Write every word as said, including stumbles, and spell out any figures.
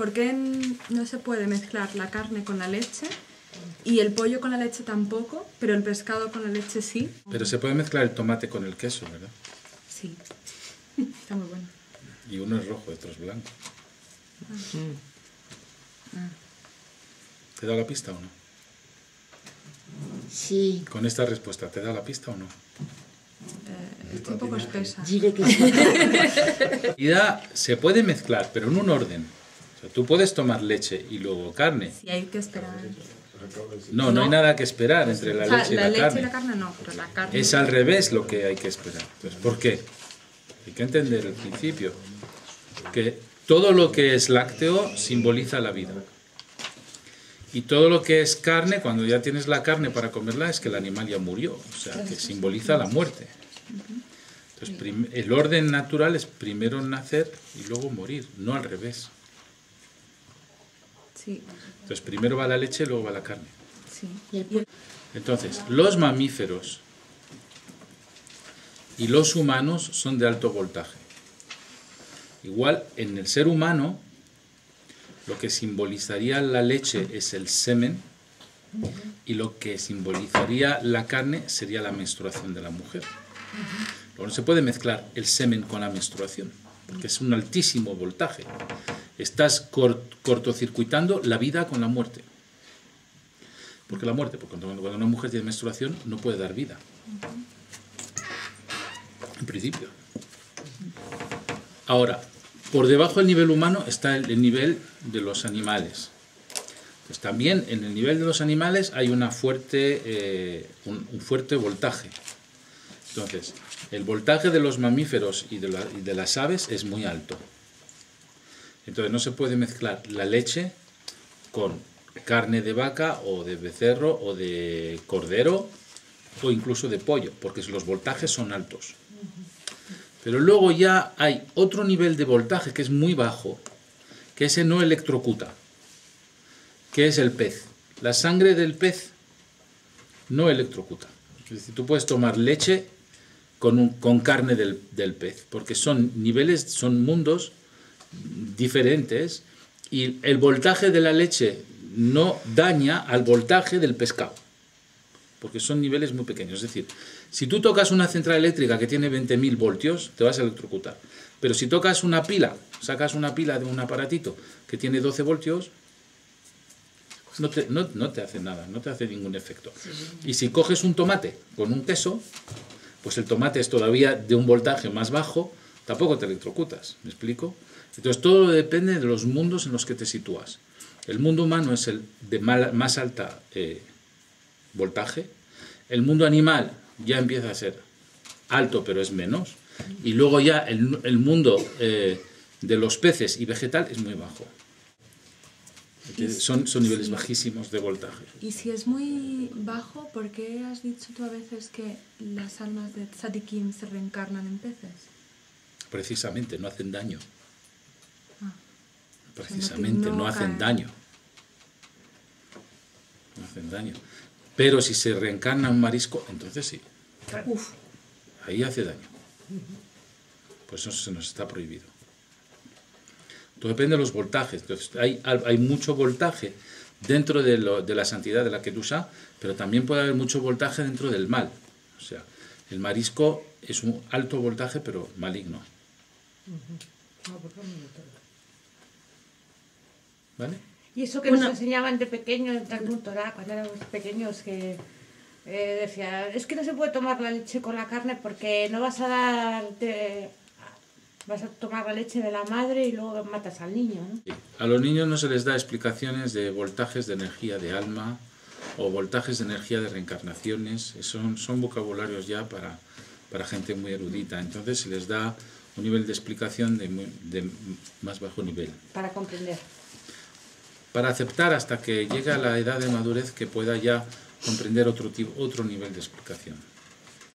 ¿Por qué no se puede mezclar la carne con la leche? Y el pollo con la leche tampoco, pero el pescado con la leche sí. Pero se puede mezclar el tomate con el queso, ¿verdad? Sí, está muy bueno. Y uno es rojo, otro es blanco. Ah. Mm. Ah. ¿Te da la pista o no? Sí. Con esta respuesta, ¿te da la pista o no? Eh, estoy un poco espesa. Diré que sí. Se puede mezclar, pero en un orden. O sea, tú puedes tomar leche y luego carne. Sí, hay que esperar. No, no, no hay nada que esperar entre la, o sea, leche, y la, la leche carne. y la carne. No, pero la carne... Es al revés lo que hay que esperar. Entonces, ¿por qué? Hay que entender el principio. Que todo lo que es lácteo simboliza la vida. Y todo lo que es carne, cuando ya tienes la carne para comerla, es que el animal ya murió. O sea, que simboliza la muerte. Entonces, el orden natural es primero nacer y luego morir, no al revés. Sí. Entonces, primero va la leche, luego va la carne. Sí. Entonces, los mamíferos y los humanos son de alto voltaje. Igual, en el ser humano, lo que simbolizaría la leche es el semen y lo que simbolizaría la carne sería la menstruación de la mujer. Luego no se puede mezclar el semen con la menstruación, porque es un altísimo voltaje. Estás cort cortocircuitando la vida con la muerte. ¿Por qué la muerte? Porque cuando una mujer tiene menstruación no puede dar vida. En principio. Ahora, por debajo del nivel humano está el, el nivel de los animales. Pues también en el nivel de los animales hay una fuerte, eh, un, un fuerte voltaje. Entonces, el voltaje de los mamíferos y de, la, y de las aves es muy alto. Entonces no se puede mezclar la leche con carne de vaca o de becerro o de cordero o incluso de pollo, porque los voltajes son altos. Pero luego ya hay otro nivel de voltaje que es muy bajo, que ese no electrocuta, que es el pez. La sangre del pez no electrocuta. Es decir, tú puedes tomar leche con, un, con carne del, del pez, porque son niveles, son mundos diferentes y el voltaje de la leche no daña al voltaje del pescado, porque son niveles muy pequeños. Es decir, si tú tocas una central eléctrica que tiene veinte mil voltios, te vas a electrocutar. Pero si tocas una pila, sacas una pila de un aparatito que tiene doce voltios, no te, no, no te hace nada, no te hace ningún efecto. Y si coges un tomate con un queso, pues el tomate es todavía de un voltaje más bajo, tampoco te electrocutas, ¿me explico? Entonces todo depende de los mundos en los que te sitúas. El mundo humano es el de más alta... Eh, voltaje, el mundo animal ya empieza a ser alto pero es menos, y luego ya el, el mundo eh, de los peces y vegetal es muy bajo. Son, son niveles sí. bajísimos de voltaje. Y si es muy bajo, ¿por qué has dicho tú a veces que las almas de tzadikim se reencarnan en peces? Precisamente, no hacen daño. Ah. Precisamente, o sea, no, no hacen daño. No hacen daño. Pero si se reencarna un marisco, entonces sí. Uf. Ahí hace daño. Pues eso se nos está prohibido. Todo depende de los voltajes. Entonces, hay, hay mucho voltaje dentro de, lo, de la santidad de la Kedusha, pero también puede haber mucho voltaje dentro del mal. O sea, el marisco es un alto voltaje, pero maligno. ¿Vale? Y eso que bueno, nos enseñaban de pequeños en Talmud Torah, cuando éramos pequeños, que eh, decía, es que no se puede tomar la leche con la carne porque no vas a darte, vas a tomar la leche de la madre y luego matas al niño, ¿no? Sí. A los niños no se les da explicaciones de voltajes de energía de alma o voltajes de energía de reencarnaciones, son, son vocabularios ya para, para gente muy erudita, entonces se les da un nivel de explicación de, muy, de más bajo nivel. Para comprender. Para aceptar hasta que llegue a la edad de madurez que pueda ya comprender otro, tipo, otro nivel de explicación.